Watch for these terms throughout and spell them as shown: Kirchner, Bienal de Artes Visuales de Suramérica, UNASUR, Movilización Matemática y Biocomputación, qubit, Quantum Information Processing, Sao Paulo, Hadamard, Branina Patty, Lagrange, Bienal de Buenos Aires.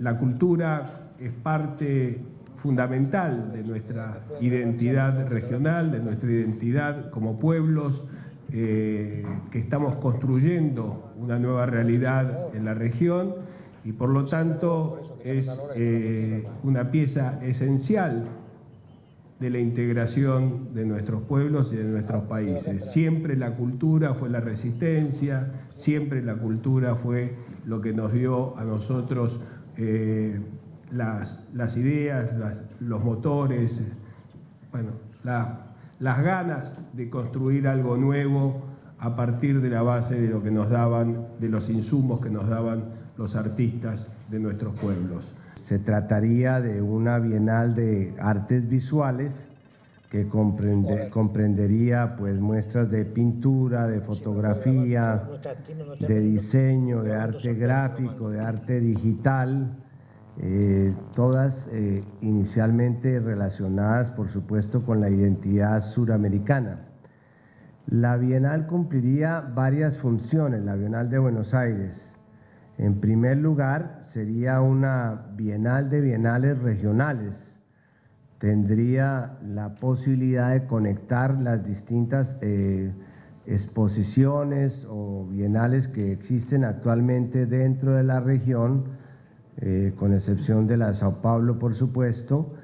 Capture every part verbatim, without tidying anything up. la cultura es parte fundamental de nuestra identidad regional, de nuestra identidad como pueblos, eh, que estamos construyendo una nueva realidad en la región y por lo tanto es eh, una pieza esencial de la integración de nuestros pueblos y de nuestros países. Siempre la cultura fue la resistencia, siempre la cultura fue lo que nos dio a nosotros eh, las, las ideas, las, los motores, bueno, la, las ganas de construir algo nuevo a partir de la base de lo que nos daban, de los insumos que nos daban los artistas de nuestros pueblos. Se trataría de una Bienal de Artes Visuales que comprende, comprendería pues, muestras de pintura, de fotografía, de diseño, de arte gráfico, de arte digital, eh, todas eh, inicialmente relacionadas, por supuesto, con la identidad suramericana. La Bienal cumpliría varias funciones, la Bienal de Buenos Aires. En primer lugar, sería una bienal de bienales regionales. Tendría la posibilidad de conectar las distintas eh, exposiciones o bienales que existen actualmente dentro de la región, eh, con excepción de la de Sao Paulo, por supuesto,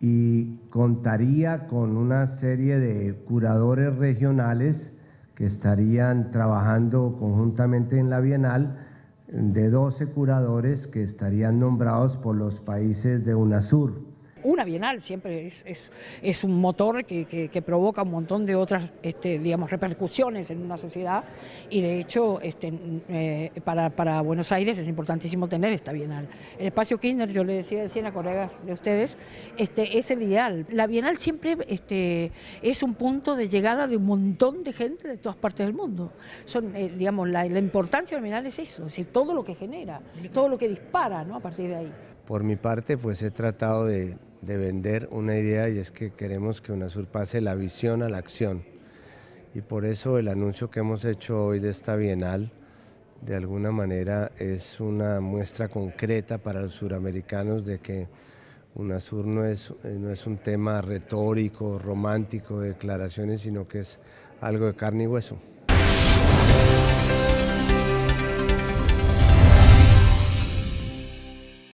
y contaría con una serie de curadores regionales que estarían trabajando conjuntamente en la bienal, de doce curadores que estarían nombrados por los países de UNASUR. Una bienal siempre es, es, es un motor que, que, que provoca un montón de otras este, digamos, repercusiones en una sociedad y de hecho este, eh, para, para Buenos Aires es importantísimo tener esta bienal. El espacio Kirchner, yo le decía, decía a colegas de ustedes, este, es el ideal. La bienal siempre este, es un punto de llegada de un montón de gente de todas partes del mundo. Son, eh, digamos, la, la importancia de la bienal es eso, es decir, todo lo que genera, todo lo que dispara, ¿no?, a partir de ahí. Por mi parte, pues he tratado de... de vender una idea, y es que queremos que UNASUR pase la visión a la acción, y por eso el anuncio que hemos hecho hoy de esta bienal de alguna manera es una muestra concreta para los suramericanos de que UNASUR no es, no es un tema retórico, romántico, de declaraciones, sino que es algo de carne y hueso.